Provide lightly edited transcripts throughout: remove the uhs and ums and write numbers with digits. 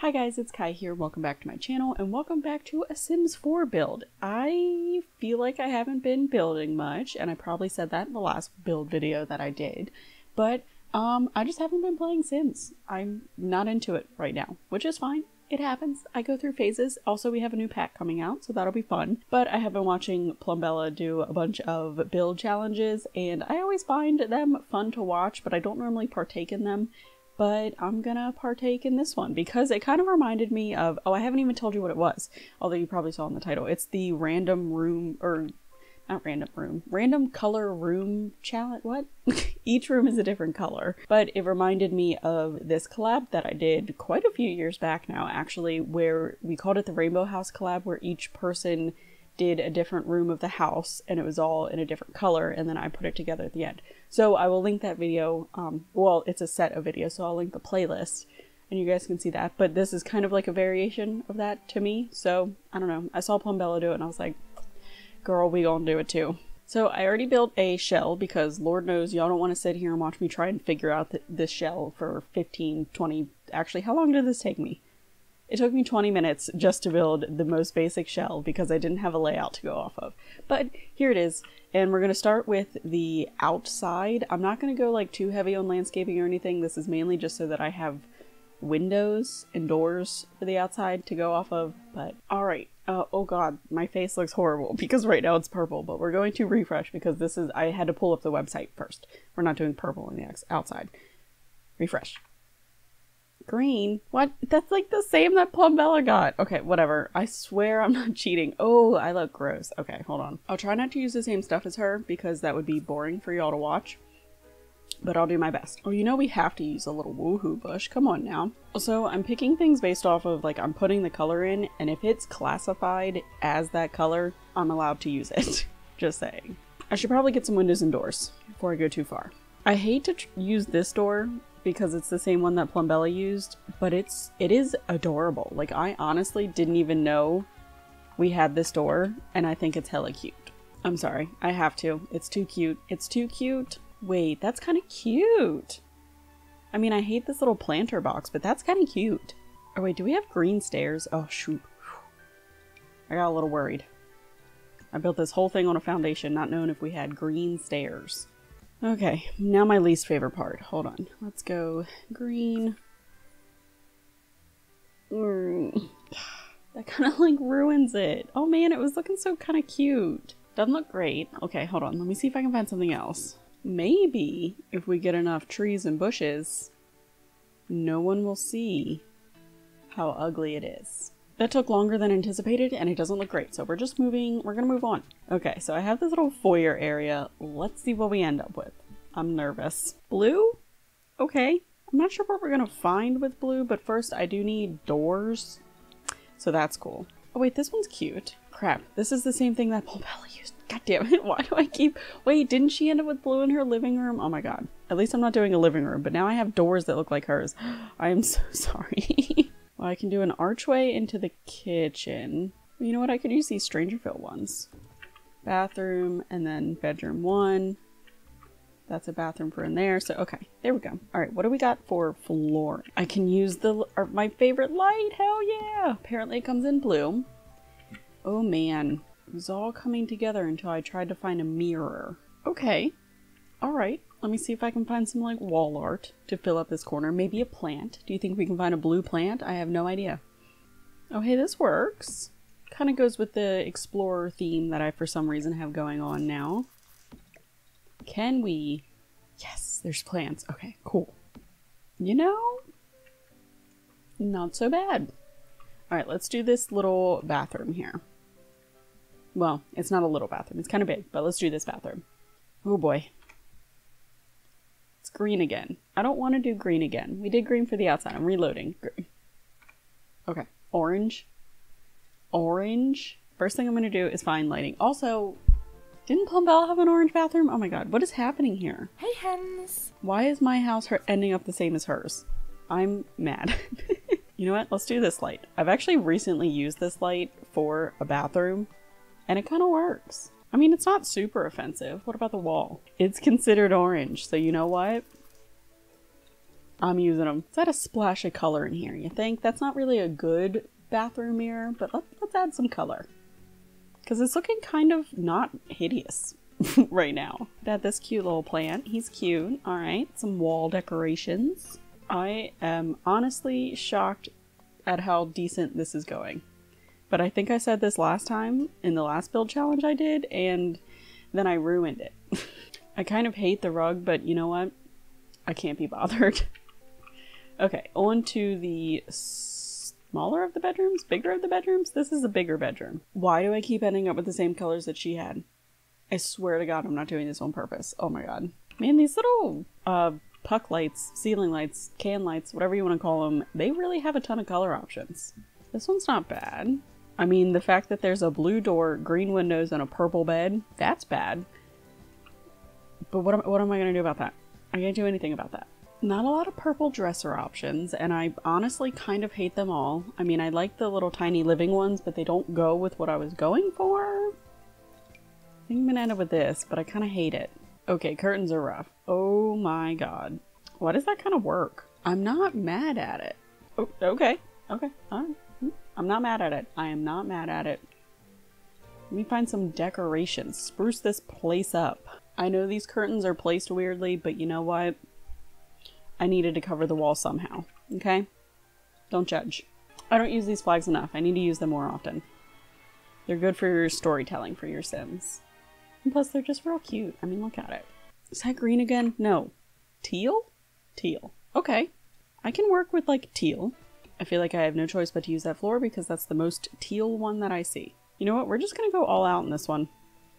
Hi guys, it's Kai here. Welcome back to my channel and welcome back to a Sims 4 build. I feel like I haven't been building much, and I probably said that in the last build video that I did, but I just haven't been playing Sims. I'm not into it right now, which is fine. It happens. I go through phases. Also, we have a new pack coming out, so that'll be fun. But I have been watching Plumbella do a bunch of build challenges, and I always find them fun to watch, but I don't normally partake in them. But I'm gonna partake in this one because it kind of reminded me of, oh, I haven't even told you what it was, although you probably saw in the title. It's the random room, or not random room, random color room challenge. What? Each room is a different color, but it reminded me of this collab that I did quite a few years back now, actually, where we called it the Rainbow House collab, where each person did a different room of the house and it was all in a different color, and then I put it together at the end. So I will link that video, well, it's a set of videos, so I'll link the playlist and you guys can see that, but this is kind of like a variation of that to me. So I don't know, I saw Plumbella do it and I was like, girl, we gonna do it too. So I already built a shell because Lord knows y'all don't want to sit here and watch me try and figure out this shell for 15, 20, actually, how long did this take me? It took me 20 minutes just to build the most basic shell because I didn't have a layout to go off of. But here it is, and we're going to start with the outside. I'm not going to go like too heavy on landscaping or anything. This is mainly just so that I have windows and doors for the outside to go off of. But alright, oh god, my face looks horrible because right now it's purple, but we're going to refresh because this is, I had to pull up the website first. We're not doing purple on the outside. Refresh. Green? What? That's like the same that Plumbella got. Okay, whatever. I swear I'm not cheating. Oh, I look gross. Okay, hold on. I'll try not to use the same stuff as her because that would be boring for y'all to watch, but I'll do my best. Oh, you know we have to use a little woohoo bush. Come on now. So I'm picking things based off of, like, I'm putting the color in, and if it's classified as that color, I'm allowed to use it. Just saying. I should probably get some windows and doors before I go too far. I hate to use this door because it's the same one that Plumbella used, but it is adorable. Like, I honestly didn't even know we had this door, and I think it's hella cute. I'm sorry, I have to. It's too cute. It's too cute. Wait, that's kind of cute. I mean, I hate this little planter box, but that's kind of cute. Oh wait, do we have green stairs? Oh shoot. I got a little worried. I built this whole thing on a foundation not knowing if we had green stairs. Okay, now my least favorite part. Hold on. Let's go green. That kind of like ruins it. Oh man, it was looking so kind of cute. Doesn't look great. Okay, hold on. Let me see if I can find something else. Maybe if we get enough trees and bushes, no one will see how ugly it is. That took longer than anticipated and it doesn't look great, so we're gonna move on. Okay, so I have this little foyer area. Let's see what we end up with. I'm nervous. Blue? Okay. I'm not sure what we're gonna find with blue, but first I do need doors, so that's cool. Oh wait, this one's cute. Crap, this is the same thing that Plumbella used. God damn it, why do I keep... Wait, didn't she end up with blue in her living room? Oh my god. At least I'm not doing a living room, but now I have doors that look like hers. I am so sorry. Well, I can do an archway into the kitchen. You know what? I could use these Strangerville ones. Bathroom and then bedroom one. That's a bathroom for in there. So, okay, there we go. All right, what do we got for floor? I can use my favorite light. Hell yeah. Apparently it comes in blue. Oh man, it was all coming together until I tried to find a mirror. Okay. All right. Let me see if I can find some like wall art to fill up this corner. Maybe a plant. Do you think we can find a blue plant? I have no idea. Oh hey, this works. Kind of goes with the explorer theme that I for some reason have going on now. Can we? Yes, there's plants. Okay, cool. You know, not so bad. All right, let's do this little bathroom here. Well, it's not a little bathroom. It's kind of big, but let's do this bathroom. Oh boy. Green again. I don't want to do green again. We did green for the outside. I'm reloading. Green. Okay. Orange. Orange. First thing I'm going to do is find lighting. Also, didn't Plumbella have an orange bathroom? Oh my god. What is happening here? Hey hens. Why is my house ending up the same as hers? I'm mad. You know what? Let's do this light. I've actually recently used this light for a bathroom and it kind of works. I mean, it's not super offensive. What about the wall? It's considered orange, so you know what? I'm using them. Let's add a splash of color in here, you think? That's not really a good bathroom mirror, but let's add some color. Because it's looking kind of not hideous right now. Add this cute little plant. He's cute. All right, some wall decorations. I am honestly shocked at how decent this is going. But I think I said this last time in the last build challenge I did, and then I ruined it. I kind of hate the rug, but you know what? I can't be bothered. Okay, on to the smaller of the bedrooms? Bigger of the bedrooms? This is a bigger bedroom. Why do I keep ending up with the same colors that she had? I swear to God, I'm not doing this on purpose. Oh my God. Man, these little puck lights, ceiling lights, can lights, whatever you want to call them, they really have a ton of color options. This one's not bad. I mean, the fact that there's a blue door, green windows, and a purple bed, that's bad. But what am I going to do about that? I can't do anything about that. Not a lot of purple dresser options, and I honestly kind of hate them all. I mean, I like the little tiny living ones, but they don't go with what I was going for. I think I'm going to end up with this, but I kind of hate it. Okay, curtains are rough. Oh my God. Why does that kind of work? I'm not mad at it. Oh, okay. Okay. All right. I'm not mad at it. I am not mad at it. Let me find some decorations. Spruce this place up. I know these curtains are placed weirdly, but you know what? I needed to cover the wall somehow, okay? Don't judge. I don't use these flags enough. I need to use them more often. They're good for your storytelling for your Sims. And plus, they're just real cute. I mean, look at it. Is that green again? No. Teal? Teal. Okay. I can work with, like, teal. I feel like I have no choice but to use that floor because that's the most teal one that I see. You know what? We're just going to go all out in this one.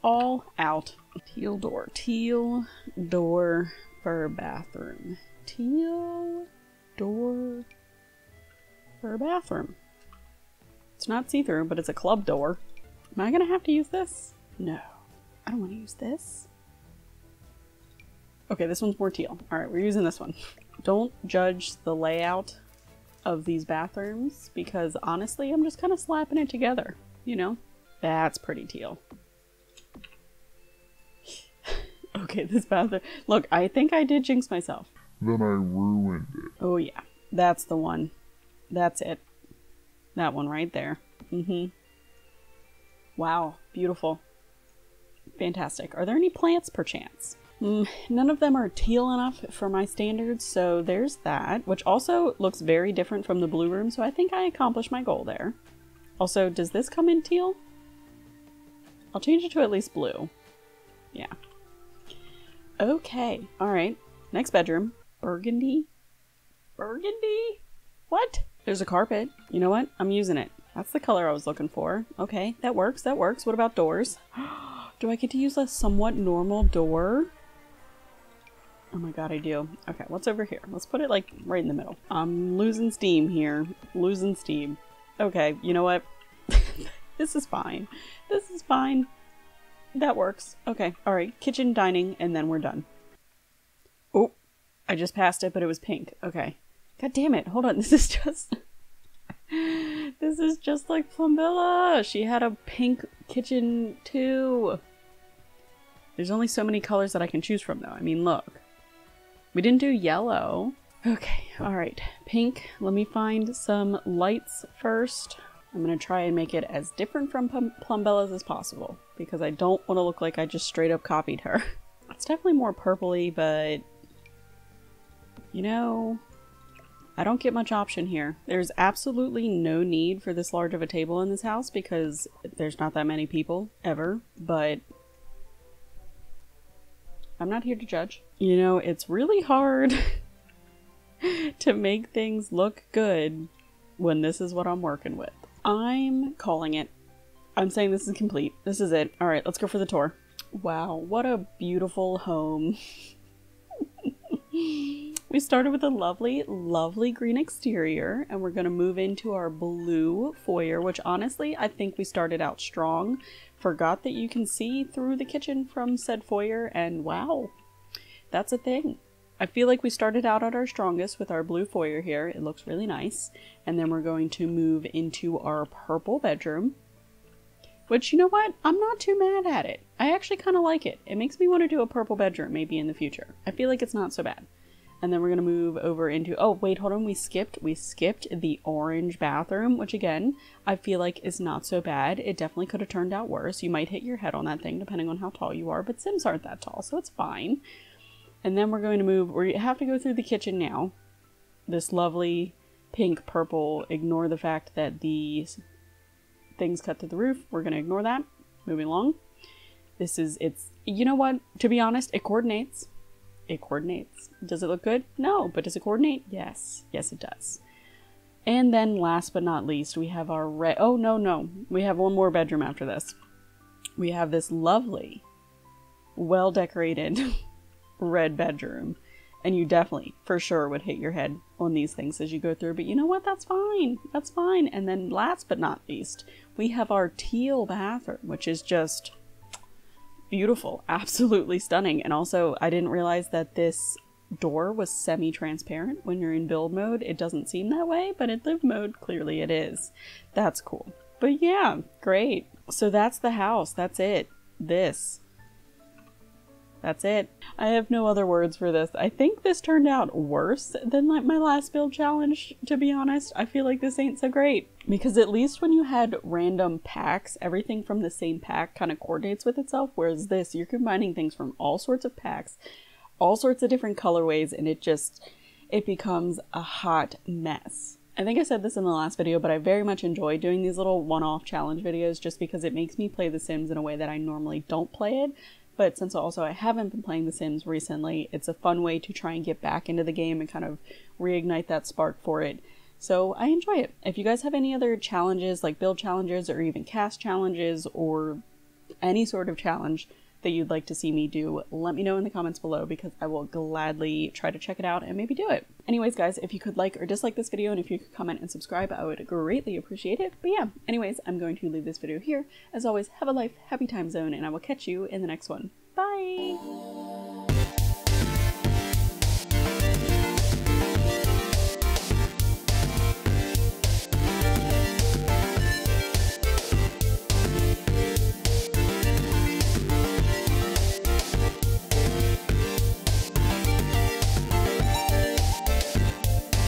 All out. Teal door. Teal door for bathroom. Teal door for bathroom. It's not see-through, but it's a club door. Am I going to have to use this? No. I don't want to use this. Okay, this one's more teal. All right, we're using this one. Don't judge the layout of these bathrooms because honestly I'm just kind of slapping it together, you know? That's pretty teal. Okay, this bathroom. Look, I think I did jinx myself. Then I ruined it. Oh yeah, that's the one. That's it. That one right there. Mm-hmm. Wow, beautiful. Fantastic. Are there any plants perchance? None of them are teal enough for my standards, so there's that, which also looks very different from the blue room, so I think I accomplished my goal there. Also, does this come in teal? I'll change it to at least blue. Yeah. Okay, alright. Next bedroom. Burgundy? Burgundy? What? There's a carpet. You know what? I'm using it. That's the color I was looking for. Okay, that works, that works. What about doors? Do I get to use a somewhat normal door? Oh my God, I do. Okay, what's over here? Let's put it like right in the middle. I'm losing steam here. Losing steam. Okay, you know what? This is fine. This is fine. That works. Okay, all right. Kitchen, dining, and then we're done. Oh, I just passed it, but it was pink. Okay. God damn it. Hold on. This is just... This is just like Plumbella. She had a pink kitchen too. There's only so many colors that I can choose from though. I mean, look. We didn't do yellow. Okay, all right. Pink. Let me find some lights first. I'm going to try and make it as different from Plumbella's as possible because I don't want to look like I just straight up copied her. It's definitely more purpley, but you know, I don't get much option here. There's absolutely no need for this large of a table in this house because there's not that many people ever, but I'm not here to judge. You know, it's really hard to make things look good when this is what I'm working with. I'm calling it. I'm saying this is complete. This is it. All right, let's go for the tour. Wow, what a beautiful home. We started with a lovely, lovely green exterior, and we're going to move into our blue foyer, which honestly, I think we started out strong. Forgot that you can see through the kitchen from said foyer, and wow, that's a thing. I feel like we started out at our strongest with our blue foyer here. It looks really nice. And then we're going to move into our purple bedroom, which, you know what? I'm not too mad at it. I actually kind of like it. It makes me want to do a purple bedroom maybe in the future. I feel like it's not so bad. And then we're going to move over into, oh wait, hold on, we skipped the orange bathroom, which again, I feel like is not so bad. It definitely could have turned out worse. You might hit your head on that thing depending on how tall you are, but Sims aren't that tall, so it's fine. And then we're going to move, we have to go through the kitchen now. This lovely pink purple, ignore the fact that the things cut through the roof. We're going to ignore that. Moving along. This is, it's, you know what, to be honest, it coordinates. It coordinates. Does it look good? No, but does it coordinate? Yes. Yes, it does. And then last but not least, we have our red, oh no, no, we have one more bedroom after this. We have this lovely, well-decorated red bedroom. And you definitely, for sure, would hit your head on these things as you go through, but you know what? That's fine. That's fine. And then last but not least, we have our teal bathroom, which is just beautiful, absolutely stunning. And also, I didn't realize that this door was semi-transparent. When you're in build mode, it doesn't seem that way, but in live mode, clearly it is. That's cool. But yeah, great. So that's the house. That's it. That's it. I have no other words for this. I think this turned out worse than like my last build challenge, to be honest. I feel like this ain't so great. Because at least when you had random packs, everything from the same pack kind of coordinates with itself. Whereas this, you're combining things from all sorts of packs, all sorts of different colorways, and it just, it becomes a hot mess. I think I said this in the last video, but I very much enjoy doing these little one-off challenge videos just because it makes me play The Sims in a way that I normally don't play it. But since also I haven't been playing The Sims recently, it's a fun way to try and get back into the game and kind of reignite that spark for it. So I enjoy it. If you guys have any other challenges, like build challenges or even cast challenges or any sort of challenge that you'd like to see me do, let me know in the comments below because I will gladly try to check it out and maybe do it. Anyways, guys, if you could like or dislike this video and if you could comment and subscribe, I would greatly appreciate it. But yeah, anyways, I'm going to leave this video here. As always, have a life, happy time zone, and I will catch you in the next one. Bye!